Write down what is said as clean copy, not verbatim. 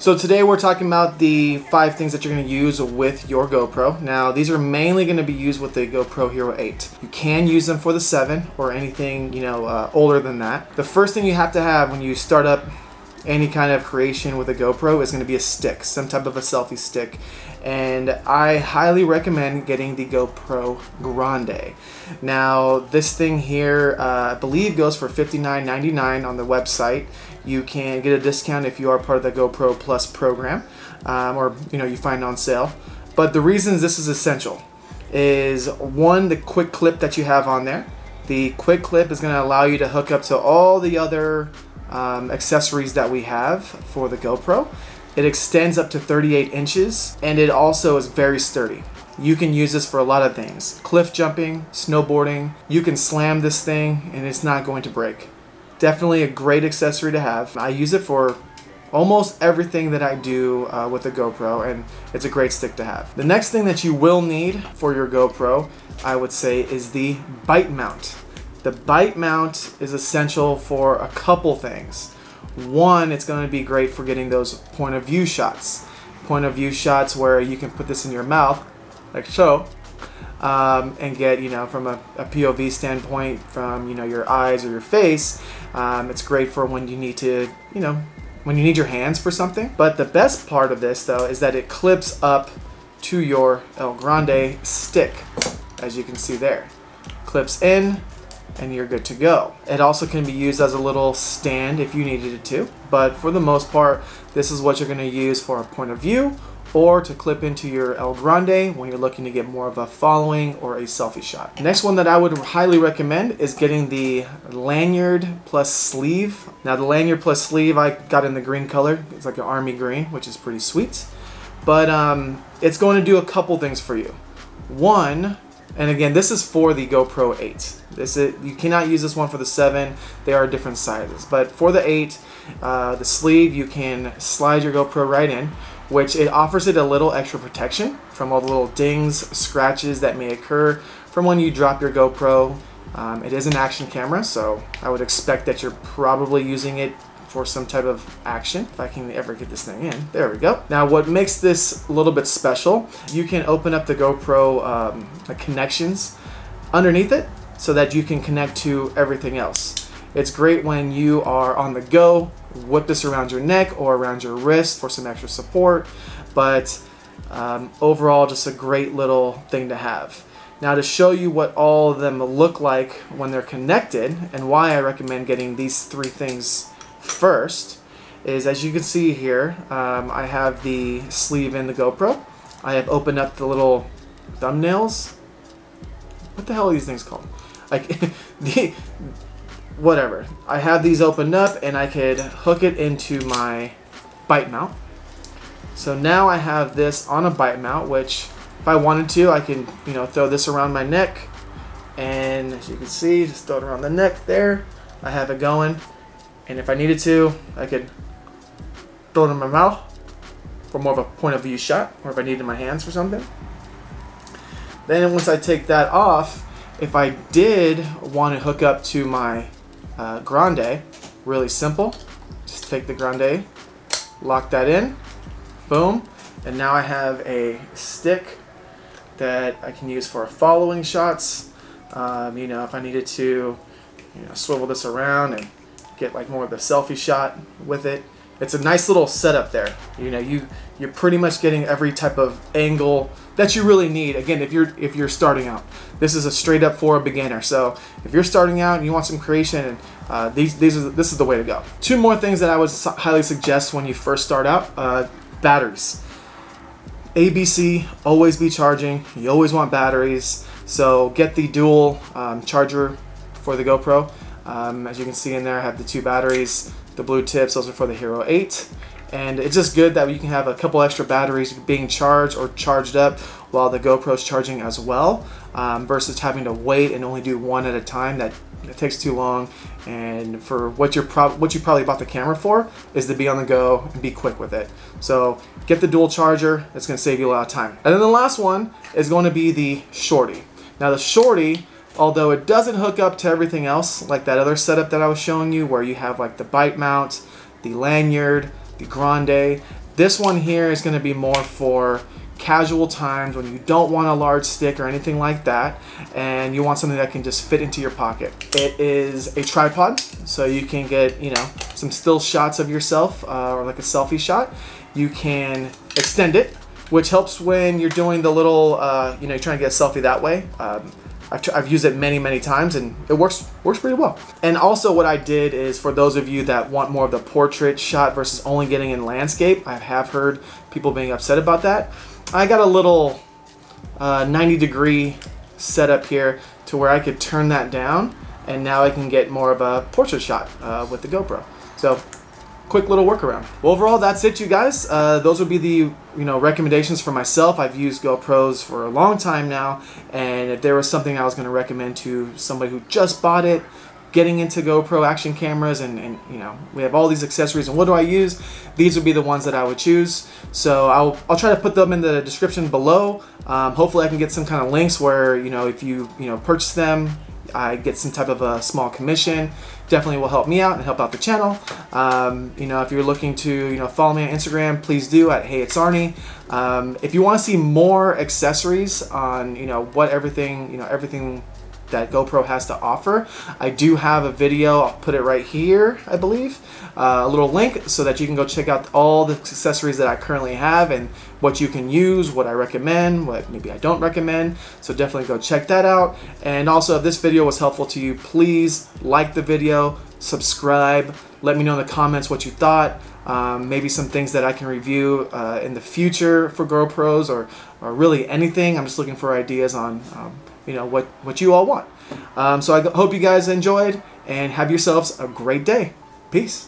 So today we're talking about the 5 things that you're going to use with your GoPro. Now these are mainly going to be used with the GoPro Hero 8. You can use them for the 7 or anything older than that. The first thing you have to have when you start up any kind of creation with a GoPro is going to be a stick, some type of a selfie stick. And I highly recommend getting the GoPro Grande. Now this thing here, I believe goes for $59.99 on the website. You can get a discount if you are part of the GoPro Plus program, or you find on sale. But the reasons this is essential is, one, the quick clip that you have on there. The quick clip is going to allow you to hook up to all the other accessories that we have for the GoPro. It extends up to 38 inches and it also is very sturdy. You can use this for a lot of things. Cliff jumping, snowboarding, you can slam this thing and it's not going to break. Definitely a great accessory to have. I use it for almost everything that I do with the GoPro, and it's a great stick to have. The next thing that you will need for your GoPro, I would say, is the bite mount. The bite mount is essential for a couple things. One, it's going to be great for getting those point of view shots. Point of view shots where you can put this in your mouth, like so, and get, from a POV standpoint, from, your eyes or your face. It's great for when you need to, when you need your hands for something. But the best part of this, though, is that it clips up to your El Grande stick, as you can see there. Clips in, and you're good to go. It also can be used as a little stand if you needed it to, but for the most part, this is what you're gonna use for a point of view or to clip into your El Grande when you're looking to get more of a following or a selfie shot. Next one that I would highly recommend is getting the lanyard plus sleeve. Now the lanyard plus sleeve I got in the green color. It's like an army green, which is pretty sweet. But it's going to do a couple things for you. One, and again, this is for the GoPro 8. You cannot use this one for the 7. They are different sizes. But for the 8, the sleeve, you can slide your GoPro right in, which it offers it a little extra protection from all the little dings, scratches that may occur from when you drop your GoPro. It is an action camera, so I would expect that you're probably using it for some type of action, if I can ever get this thing in. There we go. Now what makes this a little bit special, you can open up the GoPro connections underneath it so that you can connect to everything else. It's great when you are on the go, whip this around your neck or around your wrist for some extra support, but overall just a great little thing to have. Now to show you what all of them look like when they're connected and why I recommend getting these 3 things first is, as you can see here, I have the sleeve in the GoPro. I have opened up the little thumbnails. What the hell are these things called? Whatever. I have these opened up and I could hook it into my bite mount. So now I have this on a bite mount, which if I wanted to, I can, throw this around my neck. And as you can see, just throw it around the neck there. I have it going. And if I needed to, I could throw it in my mouth for more of a point of view shot, or if I needed my hands for something. Then once I take that off, if I did want to hook up to my Grande, really simple. Just take the Grande, lock that in, boom. And now I have a stick that I can use for following shots. If I needed to, swivel this around and get like more of the selfie shot with it. It's a nice little setup there. You're pretty much getting every type of angle that you really need. Again, if you're starting out, this is a straight up for a beginner. So if you're starting out and you want some creation, this is the way to go. 2 more things that I would highly suggest when you first start out: batteries. ABC, always be charging. You always want batteries. So get the dual charger for the GoPro. As you can see in there, I have the 2 batteries, the blue tips, those are for the Hero 8. And it's just good that you can have a couple extra batteries being charged or charged up while the GoPro's charging as well, versus having to wait and only do one at a time. That it takes too long, and for what you probably bought the camera for is to be on the go and be quick with it. So get the dual charger, it's going to save you a lot of time. And then the last one is going to be the Shorty. Now the Shorty, although it doesn't hook up to everything else like that other setup that I was showing you where you have like the bite mount, the lanyard, the Grande, This one here is going to be more for casual times when you don't want a large stick or anything like that, and you want something that can just fit into your pocket. It is a tripod, so you can get, you know, some still shots of yourself or like a selfie shot. You can extend it, which helps when you're doing the little, you know, you're trying to get a selfie that way. I've used it many times, and it works pretty well. And also what I did is, for those of you that want more of the portrait shot versus only getting in landscape, I have heard people being upset about that. I got a little 90-degree setup here to where I could turn that down, and now I can get more of a portrait shot with the GoPro. So, quick little workaround. Well, overall, that's it, you guys. Those would be the recommendations for myself. I've used GoPros for a long time now, and if there was something I was going to recommend to somebody who just bought it, getting into GoPro action cameras, and you know, we have all these accessories, and what do I use? These would be the ones that I would choose. So I'll try to put them in the description below. Hopefully, I can get some kind of links where if you purchase them, I get some type of a small commission. Definitely will help me out and help out the channel. If you're looking to follow me on Instagram, please do at @HeyIt'sArnie. If you want to see more accessories on what everything everything that GoPro has to offer, I do have a video. I'll put it right here, I believe, a little link so that you can go check out all the accessories that I currently have and what you can use, what I recommend, what maybe I don't recommend. So definitely go check that out. And also, if this video was helpful to you, please like the video, subscribe, let me know in the comments what you thought. Maybe some things that I can review in the future for GoPros, or really anything. I'm just looking for ideas on what you all want. So I hope you guys enjoyed, and have yourselves a great day. Peace.